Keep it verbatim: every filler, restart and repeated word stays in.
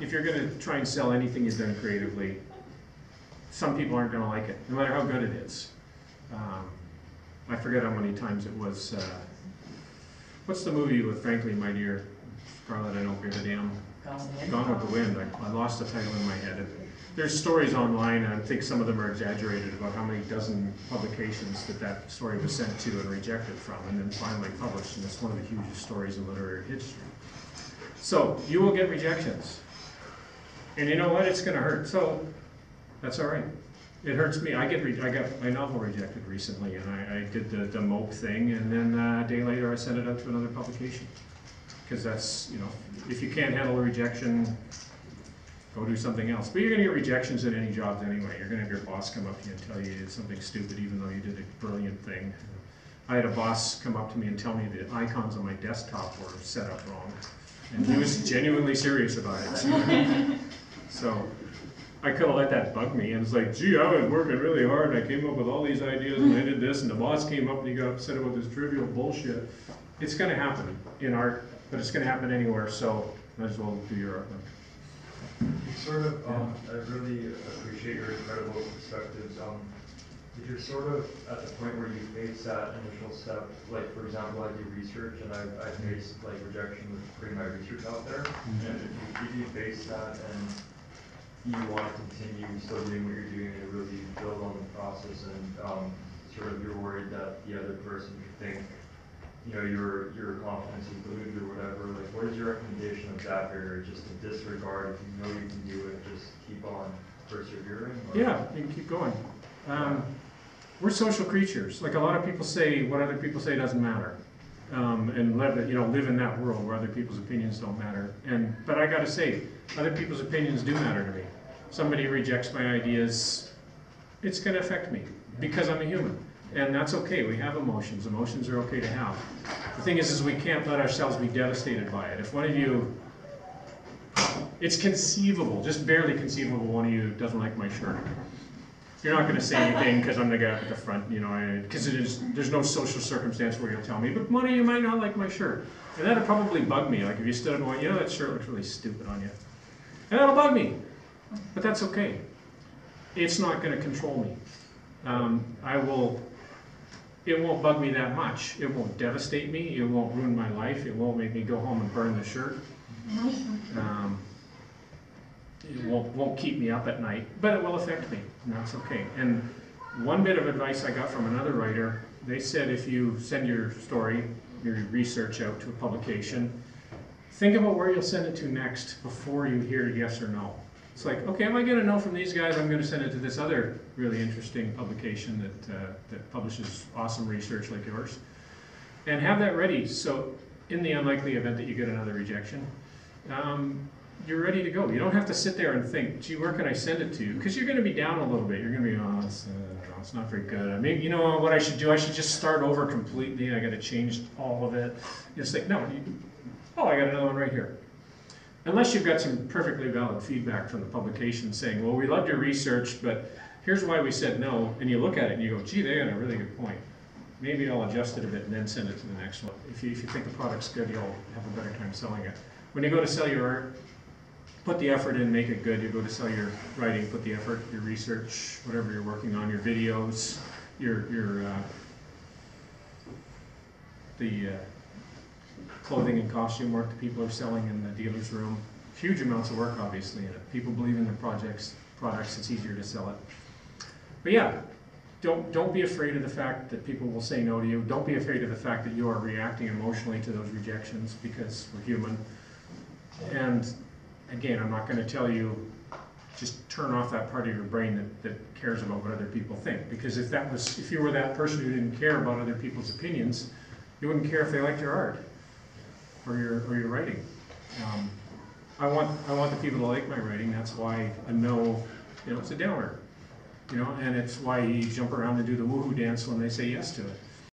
if you're going to try and sell anything you've done creatively, some people aren't going to like it, no matter how good it is. Um, I forget how many times it was. Uh, what's the movie with Frankly My Dear Scarlett? I don't give a damn. Gone, Gone with the Wind. I, I lost the title in my head. There's stories online, and I think some of them are exaggerated, about how many dozen publications that that story was sent to and rejected from, and then finally published, and it's one of the hugest stories in literary history. So you will get rejections. And you know what? It's going to hurt. So that's all right. It hurts me. I, get re I got my novel rejected recently, and I, I did the, the mope thing, and then uh, a day later I sent it up to another publication. Because that's, you know, if you can't handle a rejection, go do something else. But you're going to get rejections in any jobs anyway. You're going to have your boss come up to you and tell you you did something stupid, even though you did a brilliant thing. I had a boss come up to me and tell me the icons on my desktop were set up wrong. And he was genuinely serious about it. So I could have let that bug me, and it's like, gee, I was working really hard, and I came up with all these ideas, and I did this, and the boss came up and he got upset about this trivial bullshit. It's going to happen in art, but it's going to happen anywhere, so might as well do your art. You sort of, um, I really appreciate your incredible perspectives. Um, you're sort of at the point where you face that initial step, like, for example, I do research, and I've, I've faced, like, rejection with putting my research out there, mm-hmm. and if you, if you face that, and you want to continue still doing what you're doing and really build on the process, and um, sort of you're worried that the other person could think, you know, your your confidence is diluted or whatever, like, what is your recommendation of that, or just a disregard? If you know you can do it, just keep on persevering? Or? Yeah, you can keep going. Um, we're social creatures. Like, a lot of people say what other people say doesn't matter. Um, and live, you know, live in that world where other people's opinions don't matter. And but I gotta say, other people's opinions do matter to me. Somebody rejects my ideas, it's gonna affect me because I'm a human. And that's okay, we have emotions. Emotions are okay to have. The thing is, is we can't let ourselves be devastated by it. If one of you, it's conceivable, just barely conceivable, one of you doesn't like my shirt. You're not going to say anything because I'm the guy at the front, you know, because there's no social circumstance where you'll tell me, but one of you might not like my shirt. And that'll probably bug me. Like, if you stood up and went, you know, that shirt looks really stupid on you. And that'll bug me. But that's okay. It's not going to control me. Um, I will... It won't bug me that much. It won't devastate me. It won't ruin my life. It won't make me go home and burn the shirt. Um, it won't, won't keep me up at night, but it will affect me, and that's okay. And one bit of advice I got from another writer, they said if you send your story, your research out to a publication, think about where you'll send it to next before you hear yes or no. It's like, okay, am I going to know from these guys? I'm going to send it to this other really interesting publication that, uh, that publishes awesome research like yours. And have that ready, so in the unlikely event that you get another rejection, um, you're ready to go. You don't have to sit there and think, gee, where can I send it to? Because you're going to be down a little bit. You're going to be, oh, it's, uh, it's not very good. I mean, you know what I should do? I should just start over completely. I got to change all of it. You're just like, no, you, oh, I got another one right here. Unless you've got some perfectly valid feedback from the publication saying, well, we loved your research, but here's why we said no, and you look at it and you go, gee, they had a really good point. Maybe I'll adjust it a bit and then send it to the next one. If you, if you think the product's good, you'll have a better time selling it. When you go to sell your art, put the effort in, make it good. You go to sell your writing, put the effort, your research, whatever you're working on, your videos, your, your uh, the... Uh, clothing and costume work that people are selling in the dealer's room. Huge amounts of work, obviously, and if people believe in their projects, products, it's easier to sell it. But yeah, don't, don't be afraid of the fact that people will say no to you. Don't be afraid of the fact that you are reacting emotionally to those rejections, because we're human. And again, I'm not going to tell you, just turn off that part of your brain that, that cares about what other people think. Because if, that was, if you were that person who didn't care about other people's opinions, you wouldn't care if they liked your art. Or your, or your writing. Um, I want I want the people to like my writing. That's why a no, you know, it's a downer, you know, and it's why you jump around and do the woohoo dance when they say yes to it.